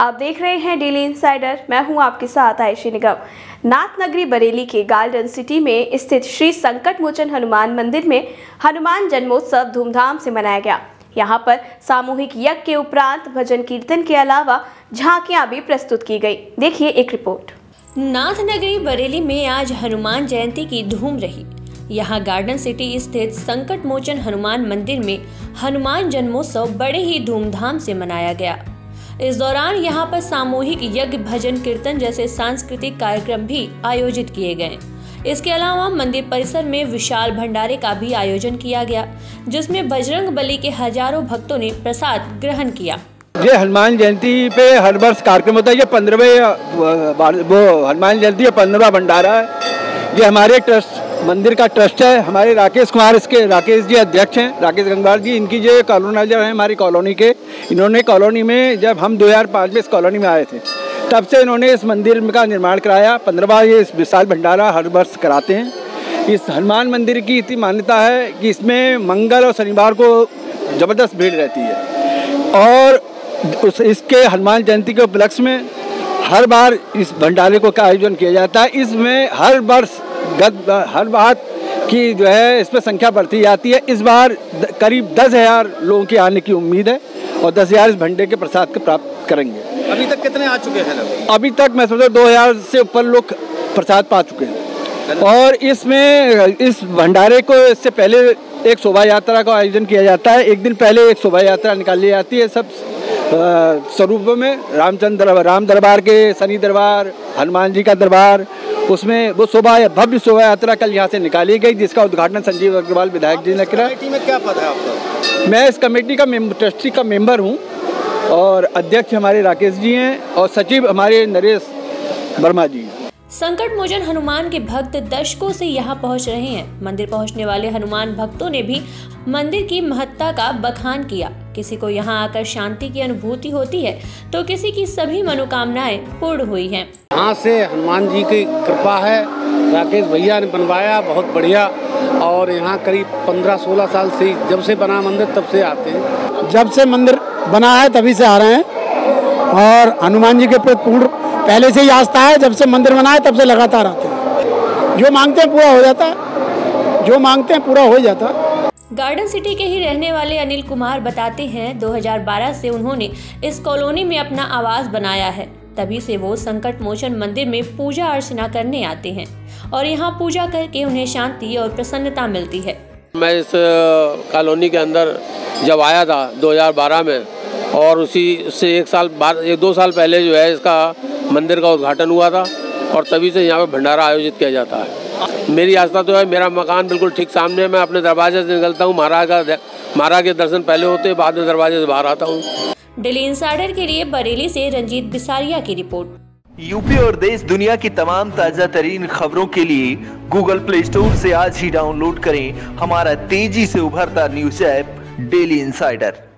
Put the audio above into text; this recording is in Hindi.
आप देख रहे हैं डेली इनसाइडर, मैं हूं आपके साथ आयशी निगम। नाथनगरी बरेली के गार्डन सिटी में स्थित श्री संकट मोचन हनुमान मंदिर में हनुमान जन्मोत्सव धूमधाम से मनाया गया। यहां पर सामूहिक यज्ञ के उपरांत भजन कीर्तन के अलावा झांकियां भी प्रस्तुत की गई। देखिए एक रिपोर्ट। नाथनगरी बरेली में आज हनुमान जयंती की धूम रही। यहाँ गार्डन सिटी स्थित संकट मोचन हनुमान मंदिर में हनुमान जन्मोत्सव बड़े ही धूमधाम से मनाया गया। इस दौरान यहाँ पर सामूहिक यज्ञ, भजन कीर्तन जैसे सांस्कृतिक कार्यक्रम भी आयोजित किए गए। इसके अलावा मंदिर परिसर में विशाल भंडारे का भी आयोजन किया गया, जिसमें बजरंग बली के हजारों भक्तों ने प्रसाद ग्रहण किया। ये हनुमान जयंती पे हर वर्ष कार्यक्रम होता है। ये 15वें वो हनुमान जयंती 15वां भंडारा है। ये हमारे ट्रस्ट मंदिर का ट्रस्ट है। हमारे राकेश कुमार इसके राकेश जी अध्यक्ष हैं, राकेश गंगवार जी। इनकी जो कॉलोनाइजर हैं हमारी कॉलोनी के, इन्होंने कॉलोनी में जब हम 2005 में इस कॉलोनी में आए थे तब से इन्होंने इस मंदिर का निर्माण कराया। 15वां ये इस विशाल भंडारा हर वर्ष कराते हैं। इस हनुमान मंदिर की इतनी मान्यता है कि इसमें मंगल और शनिवार को ज़बरदस्त भीड़ रहती है और इसके हनुमान जयंती के उपलक्ष्य में हर बार इस भंडारे को का आयोजन किया जाता है। इसमें हर वर्ष हर बात की जो है इस पर संख्या बढ़ती जाती है। इस बार करीब 10,000 लोगों के आने की उम्मीद है और 10,000 इस भंडे के प्रसाद के प्राप्त करेंगे। अभी तक कितने आ चुके हैं लोग? अभी तक मैं समझता हूँ 2,000 से ऊपर लोग प्रसाद पा चुके हैं। और इसमें इस भंडारे को इससे पहले एक शोभा यात्रा का आयोजन किया जाता है। एक दिन पहले एक शोभा यात्रा निकाली जाती है। सब स्वरूपों में राम दरबार के, शनि दरबार, हनुमान जी का दरबार, उसमें वो भव्य शोभा यात्रा कल यहाँ से निकाली गई, जिसका उद्घाटन संजीव अग्रवाल विधायक जी ने किया। कमेटी में क्या पद है आपका? मैं इस कमेटी का ट्रस्टी का मेंबर हूँ और अध्यक्ष हमारे राकेश जी हैं और सचिव हमारे नरेश वर्मा जी। संकट मोचन हनुमान के भक्त दशकों से यहाँ पहुँच रहे हैं। मंदिर पहुँचने वाले हनुमान भक्तों ने भी मंदिर की महत्ता का बखान किया। किसी को यहाँ आकर शांति की अनुभूति होती है तो किसी की सभी मनोकामनाएं पूर्ण हुई हैं। यहाँ से हनुमान जी की कृपा है, राकेश भैया ने बनवाया, बहुत बढ़िया। और यहाँ करीब 15-16 साल से, जब से बना मंदिर तब से आते हैं। जब से मंदिर बना है तभी से आ रहे हैं और हनुमान जी के प्रति पूर्ण पहले से ही आस्था है। जब से मंदिर बना है तब से लगातार आते हैं। जो मांगते हैं पूरा हो जाता है, जो मांगते हैं पूरा हो जाता है। गार्डन सिटी के ही रहने वाले अनिल कुमार बताते हैं 2012 से उन्होंने इस कॉलोनी में अपना आवास बनाया है। तभी से वो संकट मोचन मंदिर में पूजा अर्चना करने आते हैं और यहाँ पूजा करके उन्हें शांति और प्रसन्नता मिलती है। मैं इस कॉलोनी के अंदर जब आया था 2012 में, और उसी से एक दो साल पहले जो है इसका मंदिर का उद्घाटन हुआ था और तभी से यहाँ पर भंडारा आयोजित किया जाता है। मेरी आस्था तो है, मेरा मकान बिल्कुल ठीक सामने है। मैं अपने दरवाजे से निकलता हूँ, महाराज के दर्शन पहले होते हैं, बाद में दरवाजे से बाहर आता हूँ। डेली इनसाइडर के लिए बरेली से रणजीत बिसारिया की रिपोर्ट। यूपी और देश दुनिया की तमाम ताज़ा तरीन खबरों के लिए गूगल प्ले स्टोर से आज ही डाउनलोड करें हमारा तेजी से उभरता न्यूज ऐप डेली इनसाइडर।